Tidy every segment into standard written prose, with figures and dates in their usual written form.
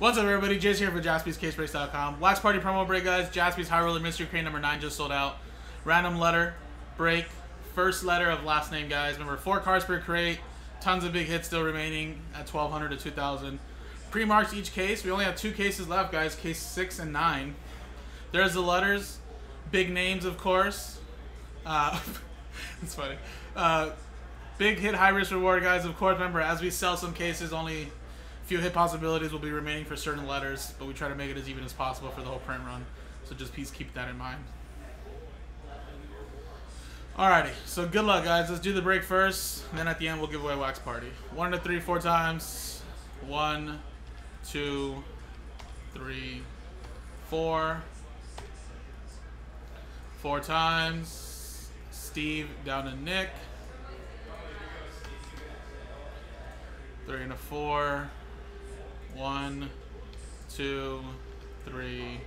What's up, everybody? Jace here for JaspysCaseBreaks.com. Last party promo break, guys. Jaspys High Roller Mystery Crate number 9 just sold out. Random letter break. First letter of last name, guys. Remember, 4 cards per crate. Tons of big hits still remaining at 1,200 to 2,000. Pre-marks each case. We only have 2 cases left, guys. Case 6 and 9. There's the letters. Big names, of course. It's funny. Big hit, high risk reward, guys. Of course, remember, as we sell some cases, only few hit possibilities will be remaining for certain letters, but we try to make it as even as possible for the whole print run, so just please keep that in mind. Alrighty, so good luck, guys. Let's do the break first, and then at the end we'll give away a wax party. 1 to 3, 4 times. 1, 2, 3, 4. 4 times. Steve down to Nick. 3 and a 4. 1, 2, 3,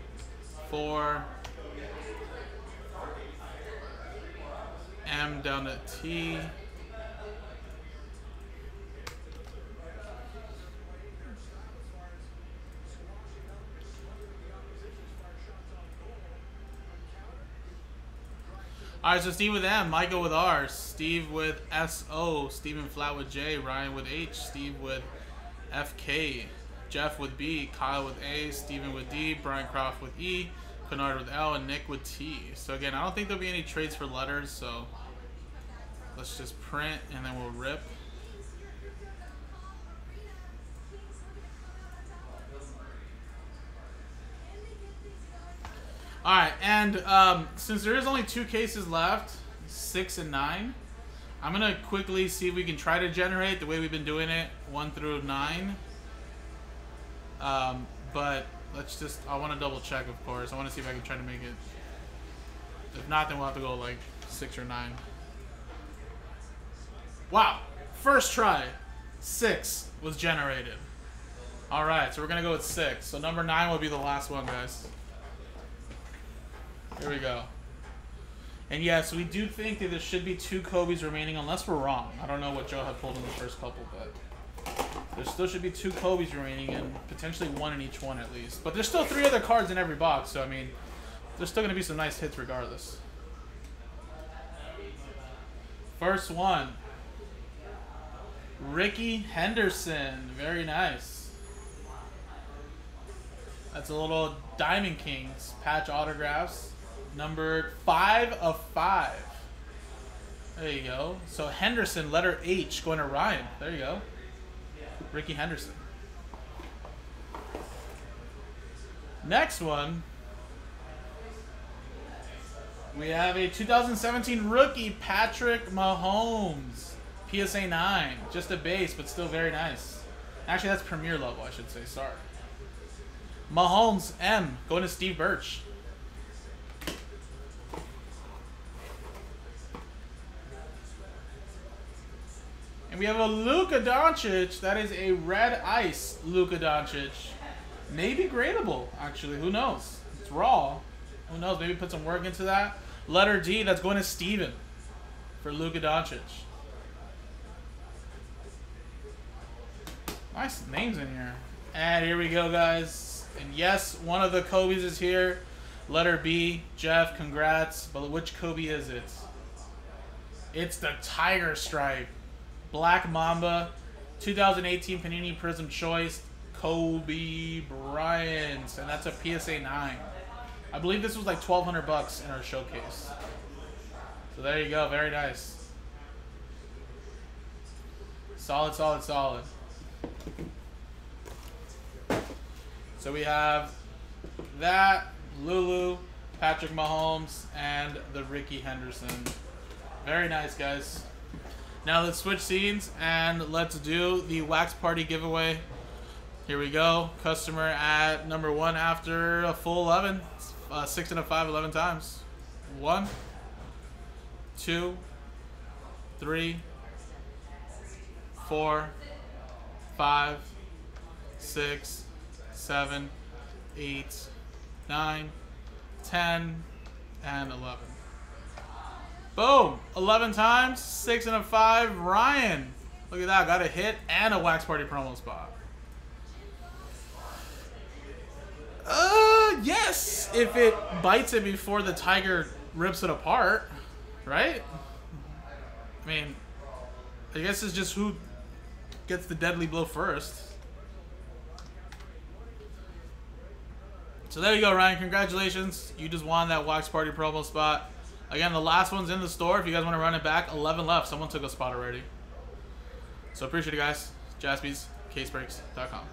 4. M down to T. Alright, so Steve with M, Michael with R, Steve with S-O, Steven Flat with J, Ryan with H, Steve with F-K, Jeff with B, Kyle with A, Steven with D, Brian Croft with E, Kennard with L, and Nick with T. So again, I don't think there'll be any trades for letters, so let's just print and then we'll rip. Alright, and since there is only 2 cases left, 6 and 9, I'm going to quickly see if we can try to generate the way we've been doing it, 1 through 9. But let's just, I want to double check, of course. I want to see if I can try to make it. If not, then we'll have to go like 6 or 9. Wow, first try, 6 was generated. Alright, so we're going to go with 6. So number 9 will be the last one, guys. Here we go. And yes, we do think that there should be 2 Kobe's remaining, unless we're wrong. I don't know what Joe had pulled in the first couple, but there still should be 2 Kobe's remaining, and potentially 1 in each one at least. But there's still 3 other cards in every box, so I mean, there's still going to be some nice hits regardless. First one, Ricky Henderson. Very nice. That's a little Diamond Kings patch autographs, number 5 of 5. There you go. So Henderson, letter H, going to Ryan. There you go. Ricky Henderson. Next one, we have a 2017 rookie, Patrick Mahomes, PSA 9. Just a base, but still very nice. Actually, that's premier level, I should say. Sorry. Mahomes, M, going to Steve Birch. And we have a Luka Doncic. That is a red ice Luka Doncic. Maybe gradable, actually. Who knows? It's raw. Who knows? Maybe put some work into that. Letter D, that's going to Steven for Luka Doncic. Nice names in here. And here we go, guys. And yes, one of the Kobe's is here. Letter B, Jeff, congrats. But which Kobe is it? It's the Tiger Stripe. Black Mamba. 2018 Panini Prism Choice. Kobe Bryant. And that's a PSA 9. I believe this was like $1,200 in our showcase. So there you go. Very nice. Solid, solid, solid. So we have that, Lulu, Patrick Mahomes, and the Ricky Henderson. Very nice, guys. Now let's switch scenes and let's do the wax party giveaway. Here we go. Customer at number 1 after a full 11. 6 and a 5, 11 times. 1, 2, 3, 4, 5, 6, 7, 8, 9, 10, and 11. Boom! 11 times, 6 and a 5, Ryan. Look at that, got a hit and a wax party promo spot. works if it bites it before the tiger rips it apart, right? I mean, I guess it's just who gets the deadly blow first. So there you go, Ryan. Congratulations. You just won that Wax Party promo spot. Again, the last one's in the store. If you guys want to run it back, 11 left. Someone took a spot already. So appreciate it, guys. JaspysCaseBreaks.com.